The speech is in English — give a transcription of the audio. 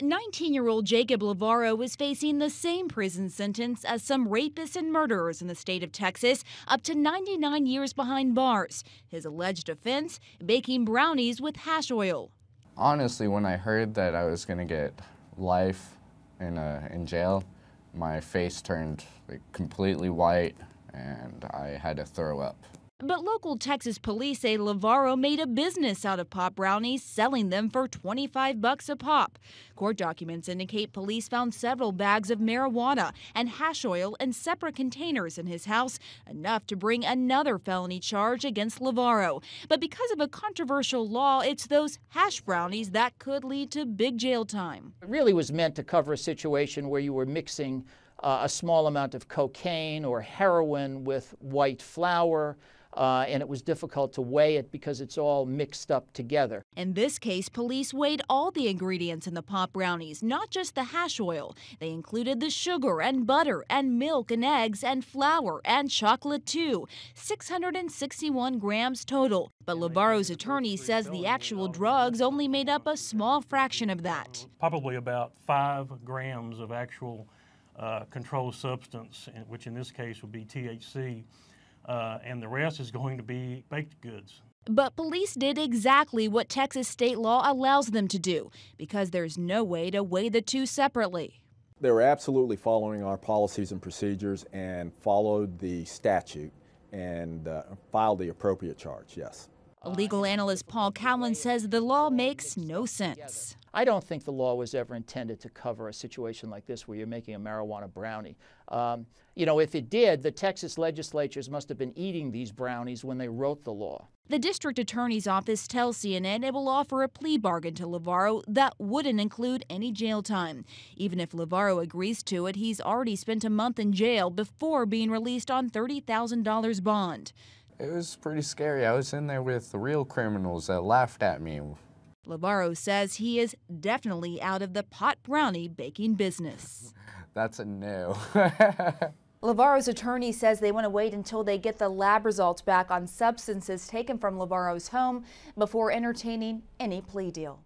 19-year-old Jacob Lavaro was facing the same prison sentence as some rapists and murderers in the state of Texas, up to 99 years behind bars. His alleged offense, baking brownies with hash oil. Honestly, when I heard that I was going to get life in jail, my face turned completely white and I had to throw up. But local Texas police say Lavaro made a business out of pop brownies, selling them for 25 bucks a pop. Court documents indicate police found several bags of marijuana and hash oil in separate containers in his house, enough to bring another felony charge against Lavaro. But because of a controversial law, it's those hash brownies that could lead to big jail time. It really was meant to cover a situation where you were mixing a small amount of cocaine or heroin with white flour. And it was difficult to weigh it because it's all mixed up together. In this case, police weighed all the ingredients in the pop brownies, not just the hash oil. They included the sugar and butter and milk and eggs and flour and chocolate, too. 661 grams total. But Lavaro's attorney says the actual drugs only made up a small fraction of that. Probably about 5 grams of actual controlled substance, which in this case would be THC. And the rest is going to be baked goods. But police did exactly what Texas state law allows them to do, because there's no way to weigh the two separately. They were absolutely following our policies and procedures and followed the statute and filed the appropriate charge, yes. Legal analyst Paul Cowlin says the law makes no sense. I don't think the law was ever intended to cover a situation like this where you're making a marijuana brownie. You know, if it did, the Texas legislatures must have been eating these brownies when they wrote the law. The district attorney's office tells CNN it will offer a plea bargain to Lavaro that wouldn't include any jail time. Even if Lavaro agrees to it, he's already spent a month in jail before being released on $30,000 bond. It was pretty scary. I was in there with the real criminals that laughed at me. Lavaro says he is definitely out of the pot brownie baking business. That's a no. Lavaro's attorney says they want to wait until they get the lab results back on substances taken from Lavaro's home before entertaining any plea deal.